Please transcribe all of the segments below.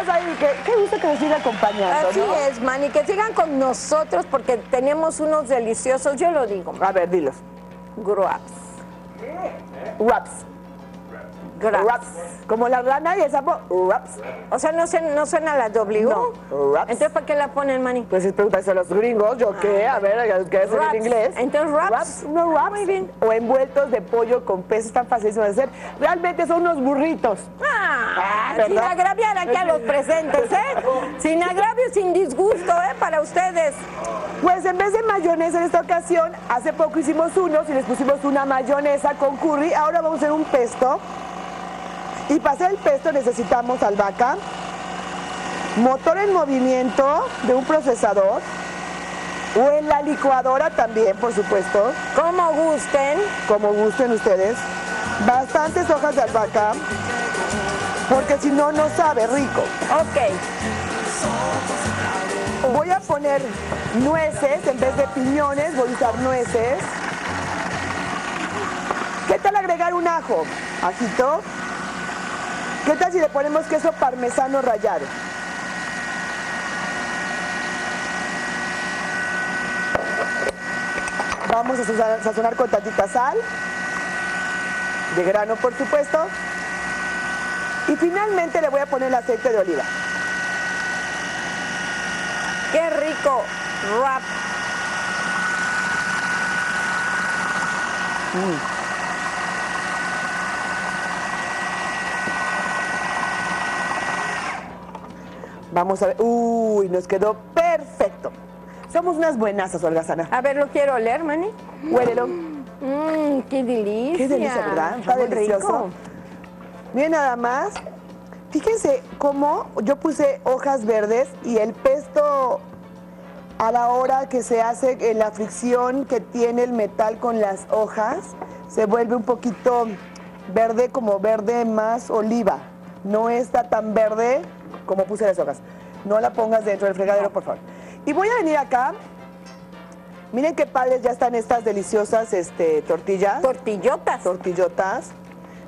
chicos ahí, qué gusto que nos sigan acompañando. Así es, Manny, que sigan con nosotros porque tenemos unos deliciosos, yo lo digo. A ver, dilos. Grabs. Wraps. Wraps. Como la rana y el sapo, wraps. O sea, no suena la W. No. Wraps. Entonces, ¿para qué la ponen, Manny? Pues es preguntarse a los gringos, yo qué, a ver, ¿qué es en inglés? Entonces, wraps. No, wraps. Muy bien. O envueltos de pollo con peces, tan facilísimo de hacer. Realmente son unos burritos. Sin agraviar aquí a los presentes, ¿eh? Sin agravio, sin disgusto, ¿eh? Para ustedes. Pues en vez de mayonesa en esta ocasión, hace poco hicimos unos y les pusimos una mayonesa con curry. Ahora vamos a hacer un pesto. Y para hacer el pesto necesitamos albahaca, motor en movimiento de un procesador o en la licuadora también, por supuesto. Como gusten. Como gusten ustedes. Bastantes hojas de albahaca, porque si no, no sabe rico. Ok. Voy a poner nueces, en vez de piñones voy a usar nueces. ¿Qué tal agregar un ajo? Ajito. ¿Qué tal si le ponemos queso parmesano rallado? Vamos a sazonar con tantita sal, de grano por supuesto. Y finalmente le voy a poner el aceite de oliva. ¡Qué rico! Wrap. Vamos a ver. Uy, nos quedó perfecto. Somos unas buenazas, holgazanas. A ver, lo quiero oler, Manny. Huélelo. Qué delicia. Qué delicia, ¿verdad? Está delicioso. Miren nada más. Fíjense cómo yo puse hojas verdes y el pesto a la hora que se hace en la fricción que tiene el metal con las hojas, se vuelve un poquito verde, como verde más oliva. No está tan verde como puse las hojas. No la pongas dentro del fregadero, por favor. Y voy a venir acá. Miren qué padres ya están estas deliciosas tortillas. Tortillotas. Tortillotas.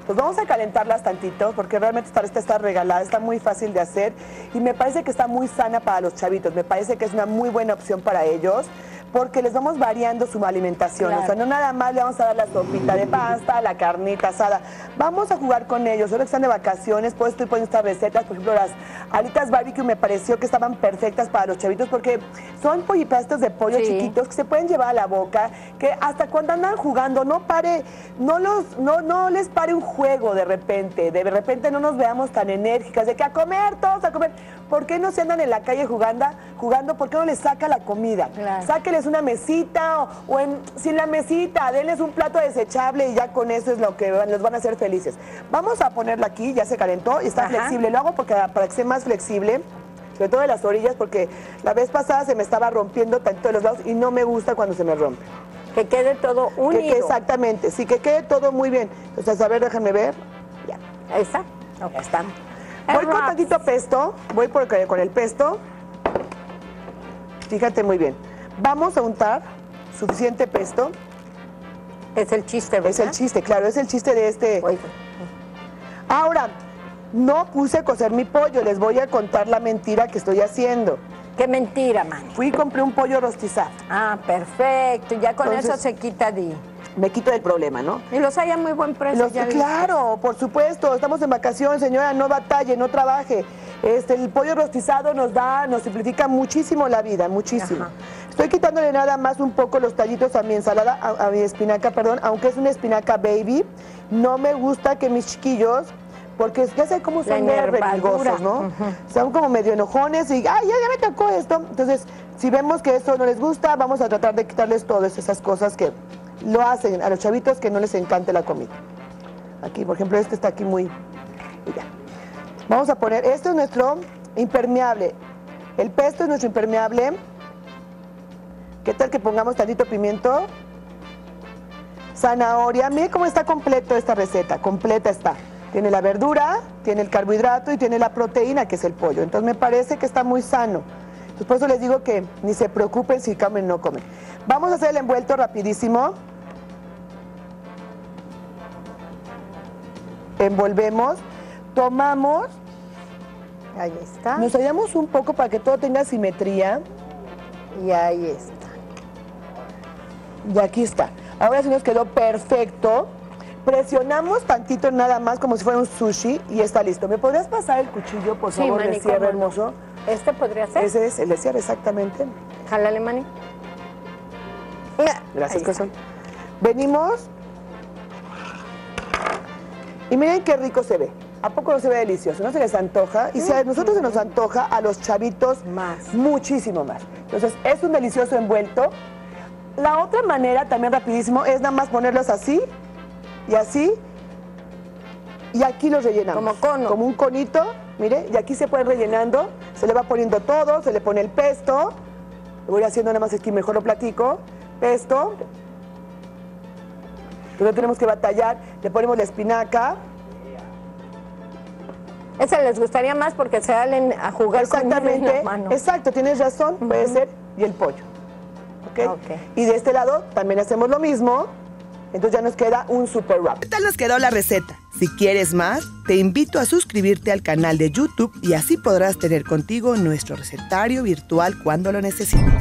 Pues vamos a calentarlas tantito porque realmente esta receta está regalada, está muy fácil de hacer y me parece que está muy sana para los chavitos. Me parece que es una muy buena opción para ellos porque les vamos variando su alimentación. Claro. O sea, no nada más le vamos a dar la sopita de pasta, la carnita asada. Vamos a jugar con ellos. Ahora que están de vacaciones, pues estoy poniendo estas recetas. Por ejemplo, las alitas barbecue me pareció que estaban perfectas para los chavitos porque son pollipastitos de pollo chiquitos que se pueden llevar a la boca, que hasta cuando andan jugando no les pare un juego de repente. De repente no nos veamos tan enérgicas de que a comer todos, a comer. ¿Por qué no se andan en la calle jugando? ¿Por qué no les saca la comida? Claro. Sáquenles una mesita o sin la mesita, denles un plato desechable y ya con eso es lo que los van a hacer felices. Vamos a ponerla aquí, ya se calentó y está flexible. Lo hago porque, para que sea más flexible, sobre todo de las orillas, porque la vez pasada se me estaba rompiendo tanto de los lados y no me gusta cuando se me rompe. Que quede todo unido. Exactamente, sí, que quede todo muy bien. Entonces, a ver, déjenme ver. Ya, ahí está. Okay. Ya está. Voy con tantito pesto, con el pesto. Fíjate muy bien. Vamos a untar suficiente pesto. Es el chiste, ¿verdad? Es el chiste, claro, es el chiste de este. Oye. Ahora, no puse a cocer mi pollo, les voy a contar la mentira que estoy haciendo. ¡Qué mentira, Manny! Fui y compré un pollo rostizado. Ah, perfecto. Ya con entonces, eso se quita de... Me quito del problema, ¿no? Y los hay a muy buen precio. Claro, por supuesto. Estamos en vacaciones, señora. No batalle, no trabaje. El pollo rostizado nos simplifica muchísimo la vida, muchísimo. Ajá. Estoy quitándole nada más un poco los tallitos a mi ensalada, a mi espinaca, perdón. Aunque es una espinaca baby, no me gusta que mis chiquillos... Porque ya sé cómo son medio remilgosos, ¿no? Son como medio enojones y, ¡ay, ya me tocó esto! Entonces, si vemos que eso no les gusta, vamos a tratar de quitarles todas esas cosas que lo hacen a los chavitos que no les encante la comida. Aquí, por ejemplo, está aquí muy... Y ya. Vamos a poner... Esto es nuestro impermeable. El pesto es nuestro impermeable. ¿Qué tal que pongamos tantito pimiento? Zanahoria. Miren cómo está completo esta receta. Completa está. Tiene la verdura, tiene el carbohidrato y tiene la proteína, que es el pollo. Entonces, me parece que está muy sano. Entonces, por eso les digo que ni se preocupen si comen o no comen. Vamos a hacer el envuelto rapidísimo. Envolvemos, tomamos Ahí está. Nos ayudamos un poco para que todo tenga simetría. Y ahí está. Y aquí está. Ahora sí nos quedó perfecto. Presionamos tantito nada más como si fuera un sushi y está listo. ¿Me podrías pasar el cuchillo, por favor, de cierre hermoso? ¿Este podría ser? Ese es el de cierre, exactamente. Jálale, Mani. Gracias, corazón. Venimos. Y miren qué rico se ve. ¿A poco no se ve delicioso? ¿No se les antoja? Y si a nosotros se nos antoja, a los chavitos más, muchísimo más. Entonces, es un delicioso envuelto. La otra manera, también rapidísimo, es nada más ponerlos así y así. Y aquí los rellenamos. Como cono. Como un conito, mire. Y aquí se pueden rellenando. Se le va poniendo todo, se le pone el pesto. Lo voy haciendo nada más aquí, mejor lo platico. Pesto. Que no tenemos que batallar. Le ponemos la espinaca. Esa les gustaría más porque se salen a jugar con la mano. Exacto, tienes razón, puede ser. Y el pollo. ¿Okay? Okay. Y de este lado también hacemos lo mismo. Entonces ya nos queda un super wrap. ¿Qué tal nos quedó la receta? Si quieres más, te invito a suscribirte al canal de YouTube y así podrás tener contigo nuestro recetario virtual cuando lo necesites.